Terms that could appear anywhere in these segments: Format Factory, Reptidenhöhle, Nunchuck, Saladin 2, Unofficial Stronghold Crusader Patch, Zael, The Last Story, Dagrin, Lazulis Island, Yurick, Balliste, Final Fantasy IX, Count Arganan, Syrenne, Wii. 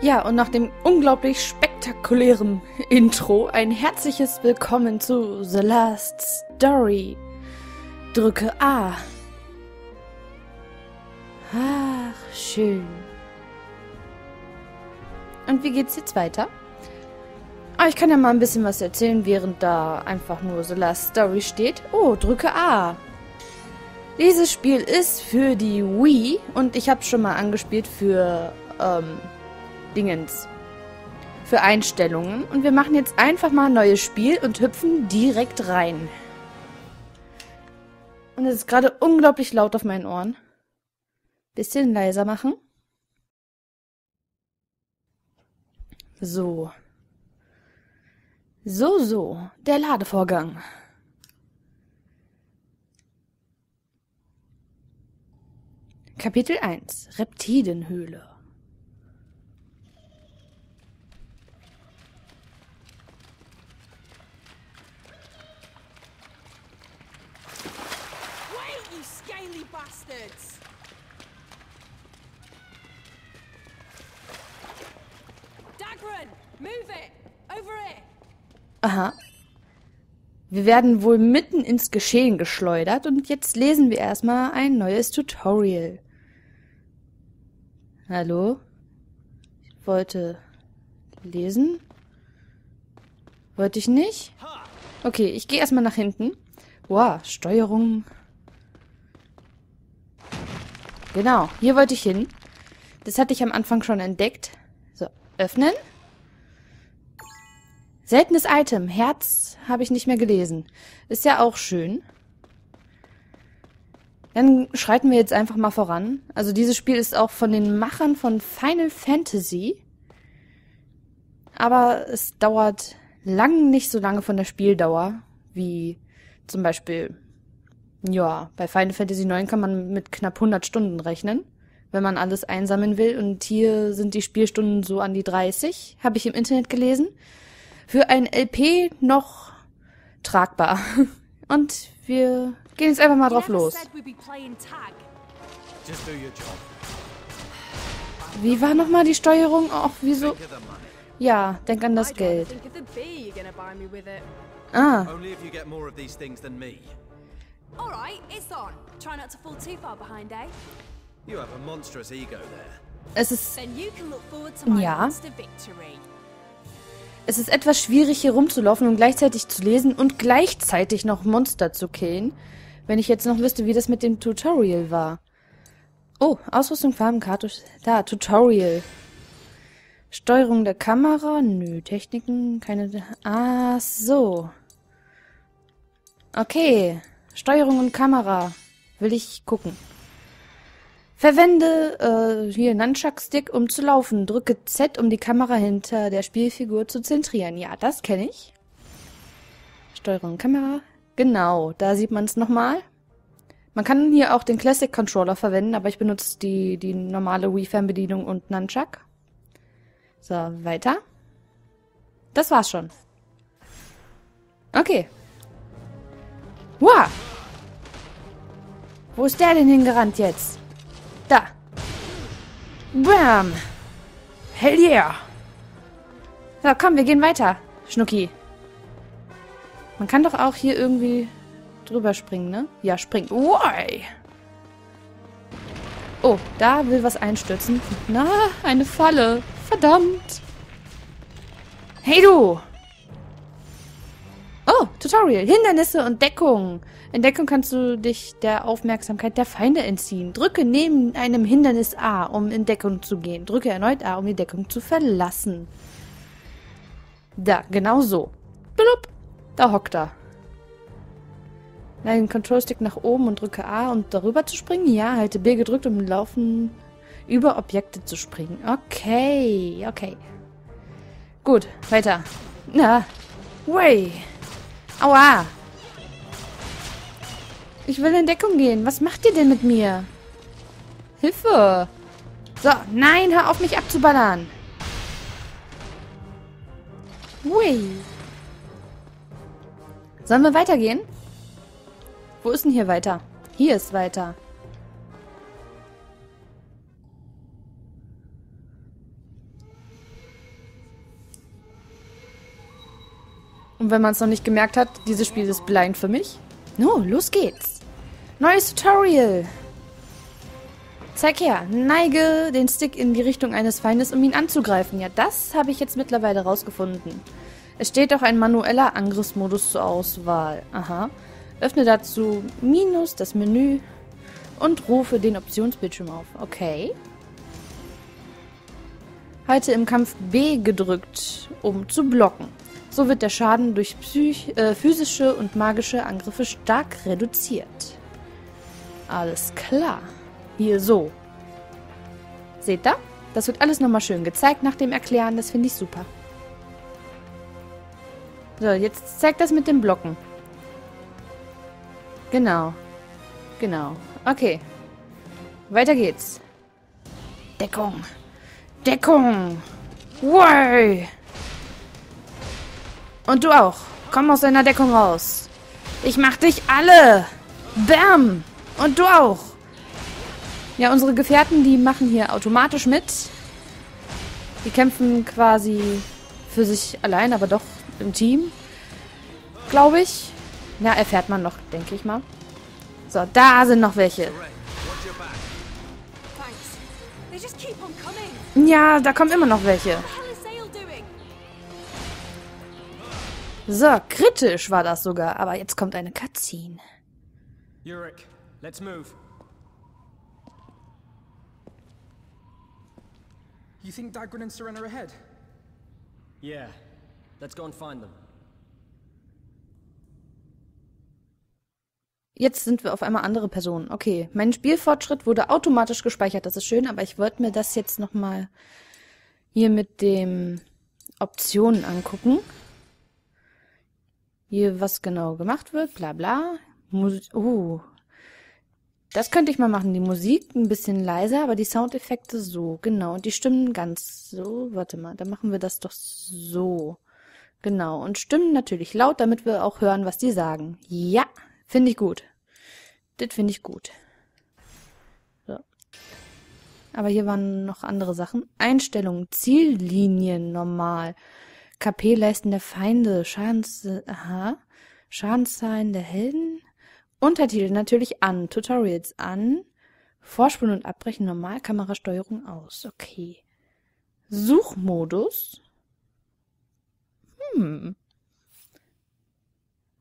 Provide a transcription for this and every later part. Ja, und nach dem unglaublich spektakulären Intro ein herzliches Willkommen zu The Last Story. Drücke A. Ach, schön. Und wie geht's jetzt weiter? Aber ich kann ja mal ein bisschen was erzählen, während da einfach nur The Last Story steht. Oh, drücke A. Dieses Spiel ist für die Wii und ich habe schon mal angespielt für Dingens. Für Einstellungen. Und wir machen jetzt einfach mal ein neues Spiel und hüpfen direkt rein. Und es ist gerade unglaublich laut auf meinen Ohren. Bisschen leiser machen. So. So, so. Der Ladevorgang. Kapitel 1. Reptidenhöhle. Aha. Wir werden wohl mitten ins Geschehen geschleudert und jetzt lesen wir erstmal ein neues Tutorial. Hallo? Ich wollte lesen. Wollte ich nicht? Okay, ich gehe erstmal nach hinten. Wow, Steuerung. Genau, hier wollte ich hin. Das hatte ich am Anfang schon entdeckt. So, öffnen. Seltenes Item. Herz habe ich nicht mehr gelesen. Ist ja auch schön. Dann schreiten wir jetzt einfach mal voran. Also dieses Spiel ist auch von den Machern von Final Fantasy. Aber es dauert lang nicht so lange von der Spieldauer. Wie zum Beispiel, ja, bei Final Fantasy IX kann man mit knapp 100 Stunden rechnen, wenn man alles einsammeln will. Und hier sind die Spielstunden so an die 30, habe ich im Internet gelesen. Für ein LP noch tragbar. Und wir gehen jetzt einfach mal drauf los. Wie war nochmal die Steuerung? Ach, wieso? Ja, denk an das Geld. Ah. Es ist... Ja. Es ist etwas schwierig, hier rumzulaufen und gleichzeitig zu lesen und gleichzeitig noch Monster zu killen. Wenn ich jetzt noch wüsste, wie das mit dem Tutorial war. Oh, Ausrüstung, Farbenkarte. Da, Tutorial. Steuerung der Kamera. Nö, Techniken, keine... Ah, so. Okay. Steuerung und Kamera. Will ich gucken. Verwende hier Nunchuck-Stick, um zu laufen. Drücke Z, um die Kamera hinter der Spielfigur zu zentrieren. Ja, das kenne ich. Steuerung Kamera. Genau, da sieht man es nochmal. Man kann hier auch den Classic-Controller verwenden, aber ich benutze die normale Wii-Fernbedienung und Nunchuck. So, weiter. Das war's schon. Okay. Wow! Wo ist der denn hingerannt jetzt? Da. Bam. Hell yeah. So, komm, wir gehen weiter, Schnucki. Man kann doch auch hier irgendwie drüber springen, ne? Ja, springen. Why? Oh, da will was einstürzen. Na, eine Falle. Verdammt. Hey, du. Oh, Tutorial. Hindernisse und Deckung. In Deckung kannst du dich der Aufmerksamkeit der Feinde entziehen. Drücke neben einem Hindernis A, um in Deckung zu gehen. Drücke erneut A, um die Deckung zu verlassen. Da, genau so. Blub, da hockt er. Nein, Control-Stick nach oben und drücke A, um darüber zu springen. Ja, halte B gedrückt, um laufen über Objekte zu springen. Okay, okay. Gut, weiter. Na, way. Aua! Ich will in Deckung gehen. Was macht ihr denn mit mir? Hilfe! So, nein, hör auf, mich abzuballern. Hui. Sollen wir weitergehen? Wo ist denn hier weiter? Hier ist weiter. Und wenn man es noch nicht gemerkt hat, dieses Spiel ist blind für mich. No, los geht's. Neues Tutorial. Zeig her. Neige den Stick in die Richtung eines Feindes, um ihn anzugreifen. Ja, das habe ich jetzt mittlerweile rausgefunden. Es steht auch ein manueller Angriffsmodus zur Auswahl. Aha. Öffne dazu Minus, das Menü und rufe den Optionsbildschirm auf. Okay. Halte im Kampf B gedrückt, um zu blocken. So wird der Schaden durch physische und magische Angriffe stark reduziert. Alles klar. Hier so. Seht da? Das wird alles nochmal schön gezeigt nach dem Erklären. Das finde ich super. So, jetzt zeigt das mit dem Blocken. Genau. Genau. Okay. Weiter geht's. Deckung. Deckung. Wow. Und du auch. Komm aus deiner Deckung raus. Ich mach dich alle. Bam. Und du auch. Ja, unsere Gefährten, die machen hier automatisch mit. Die kämpfen quasi für sich allein, aber doch im Team. Glaube ich. Na, erfährt man noch, denke ich mal. So, da sind noch welche. Ja, da kommen immer noch welche. So, kritisch war das sogar. Aber jetzt kommt eine Cutscene. Yurick, let's move. You think Dagrin and Syrenne are ahead? Yeah. Let's go and find them. Jetzt sind wir auf einmal andere Personen. Okay, mein Spielfortschritt wurde automatisch gespeichert. Das ist schön, aber ich wollte mir das jetzt nochmal hier mit den Optionen angucken. Hier, was genau gemacht wird, bla bla. Das könnte ich mal machen. Die Musik ein bisschen leiser, aber die Soundeffekte so. Genau, und die Stimmen ganz so. Warte mal, dann machen wir das doch so. Genau, und Stimmen natürlich laut, damit wir auch hören, was die sagen. Ja, finde ich gut. Das finde ich gut. So. Aber hier waren noch andere Sachen. Einstellungen, Ziellinien, normal. KP-Leisten der Feinde, Schadenszahlen der Helden. Untertitel natürlich an, Tutorials an, Vorspulen und Abbrechen, normal, Kamerasteuerung aus. Okay. Suchmodus.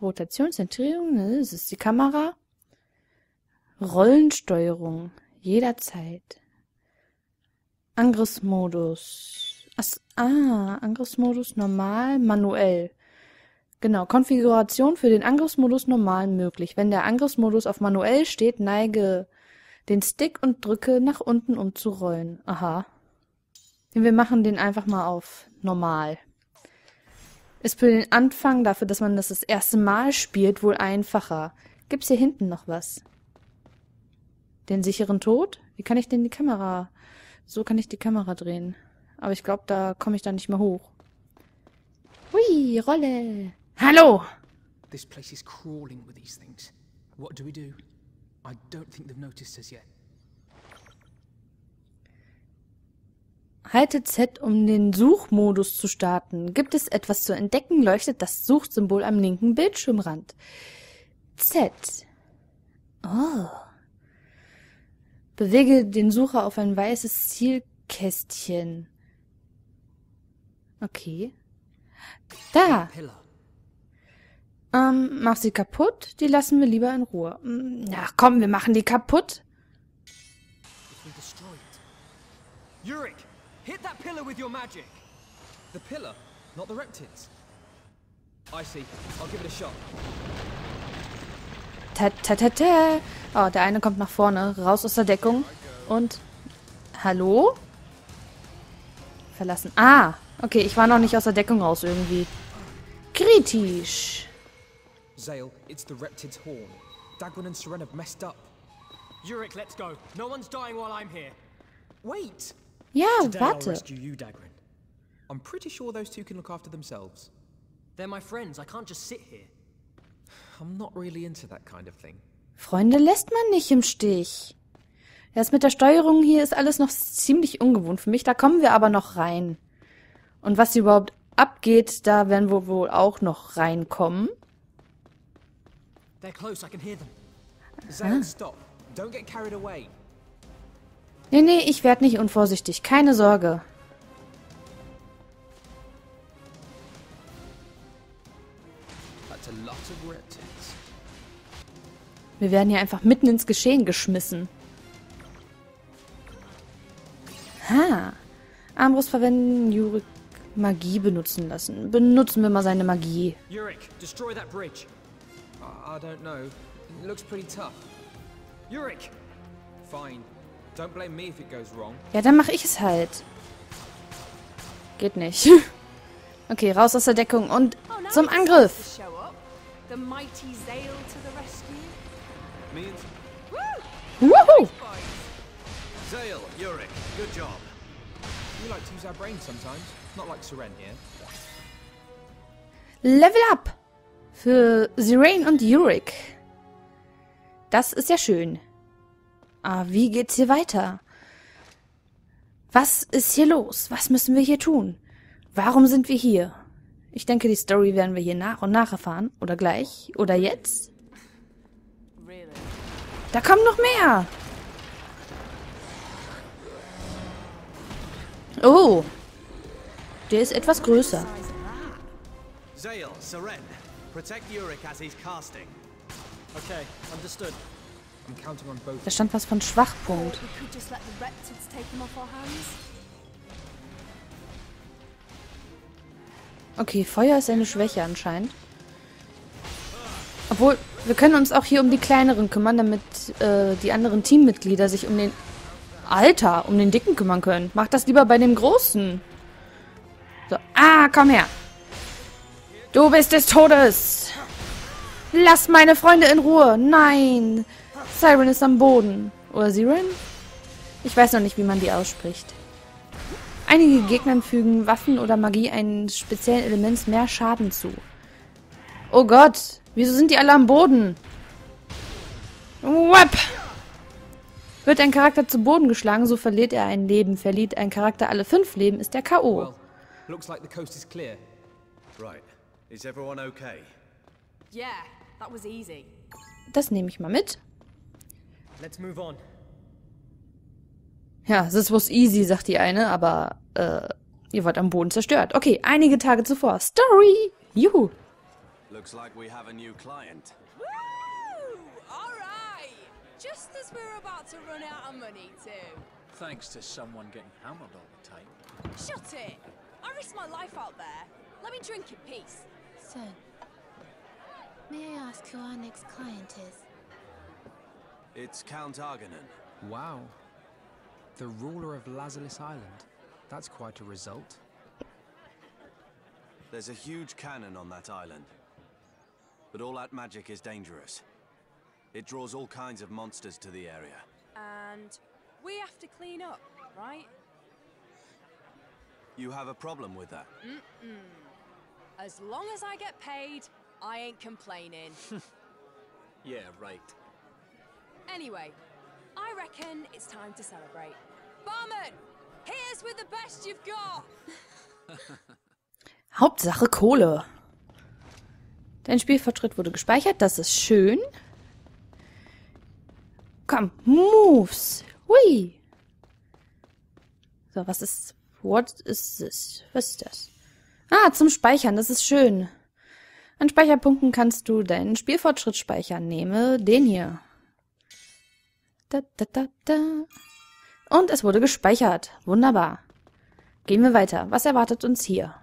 Rotation, Zentrierung, das ist die Kamera. Rollensteuerung, jederzeit. Angriffsmodus. Angriffsmodus normal, manuell. Genau, Konfiguration für den Angriffsmodus normal möglich. Wenn der Angriffsmodus auf manuell steht, neige den Stick und drücke nach unten, um zu rollen. Aha. Wir machen den einfach mal auf normal. Ist für den Anfang, dafür, dass man das erste Mal spielt, wohl einfacher. Gibt's hier hinten noch was? Den sicheren Tod? Wie kann ich denn die Kamera... So kann ich die Kamera drehen. Aber ich glaube, da komme ich dann nicht mehr hoch. Hui, Rolle! Hallo! This place is crawling with these things. What do we do? I don't think they've noticed us yet. Halte Z, um den Suchmodus zu starten. Gibt es etwas zu entdecken, leuchtet das Suchsymbol am linken Bildschirmrand. Z. Oh. Bewege den Sucher auf ein weißes Zielkästchen. Okay. Da! Mach sie kaputt. Die lassen wir lieber in Ruhe. Ach komm, wir machen die kaputt. Yurick, hit that pillar with your magic. The pillar, not the reptiles. I see. I'll give it a shot. Ta-ta-ta-ta. Oh, der eine kommt nach vorne. Raus aus der Deckung. Und... Hallo? Verlassen. Ah! Okay, ich war noch nicht aus der Deckung raus irgendwie. Kritisch. Zael, it's the reptils' horn. Dagrin and Syrenne have messed up. Yurick, let's go. No one's dying while I'm here. Wait. Ja, warte. Today I'll rescue you, Dagrin. I'm pretty sure those two can look after themselves. They're my friends. I can't just sit here. I'm not really into that kind of thing. Freunde lässt man nicht im Stich. Das mit der Steuerung hier ist alles noch ziemlich ungewohnt für mich. Da kommen wir aber noch rein. Und was sie überhaupt abgeht, da werden wir wohl auch noch reinkommen. Nee, nee, ich werde nicht unvorsichtig. Keine Sorge. Wir werden hier einfach mitten ins Geschehen geschmissen. Ha. Armbrust verwenden, Yurick Magie benutzen lassen. Benutzen wir mal seine Magie. Yurick, destroy that bridge. I don't know. It looks pretty tough. Yurick. Fine. Don't blame me if it goes wrong. Ja, dann mache ich es halt. Geht nicht. Okay, raus aus der Deckung und zum Angriff. Woohoo! Zael, Yurick, good job. We like to use our brains sometimes, not like Syrenne here. Level up für Syrenne und Yurick. Das ist ja schön. Ah, wie geht's hier weiter? Was ist hier los? Was müssen wir hier tun? Warum sind wir hier? Ich denke, die Story werden wir hier nach und nach erfahren. Oder gleich. Oder jetzt. Da kommen noch mehr! Oh! Der ist etwas größer. Zael, Syrenne, protect Yurick as he's casting. Okay, understood. Da stand was von Schwachpunkt. Okay, Feuer ist eine Schwäche anscheinend. Obwohl, wir können uns auch hier um die kleineren kümmern, damit die anderen Teammitglieder sich um den... Alter, um den Dicken kümmern können. Mach das lieber bei dem Großen. So, ah, komm her. Du bist des Todes. Lass meine Freunde in Ruhe. Nein. Syrenne ist am Boden. Oder Syrenne? Ich weiß noch nicht, wie man die ausspricht. Einige Gegner fügen Waffen oder Magie einem speziellen Element mehr Schaden zu. Oh Gott, wieso sind die alle am Boden? Wap! Wird ein Charakter zu Boden geschlagen, so verliert er ein Leben. Verliert ein Charakter alle 5 Leben, ist der K.O. Das nehme ich mal mit. Ja, this was easy, sagt die eine, aber ihr wart am Boden zerstört. Okay, einige Tage zuvor. Story! Juhu! Looks like we have a new client. Woo! All right. Just as we're about to run out of money too. Thanks to someone getting hammered all the time. Shut it! I risked my life out there. Let me drink in peace. So, may I ask who our next client is? It's Count Arganan. Wow. The ruler of Lazulis Island. That's quite a result. There's a huge cannon on that island. But all that magic is dangerous. It draws all kinds of monsters to the area. And we have to clean up, right? You have a problem with that? As long as I get paid, I ain't complaining. Yeah, right. Anyway, I reckon it's time to celebrate. Barman, here's with the best you've got! Hauptsache Kohle. Dein Spielfortschritt wurde gespeichert, das ist schön. Komm, Moves. Hui. So, was ist... What is this? Was ist das? Ah, zum Speichern, das ist schön. An Speicherpunkten kannst du deinen Spielfortschritt speichern. Nehme den hier. Da, da, da, da. Und es wurde gespeichert. Wunderbar. Gehen wir weiter. Was erwartet uns hier?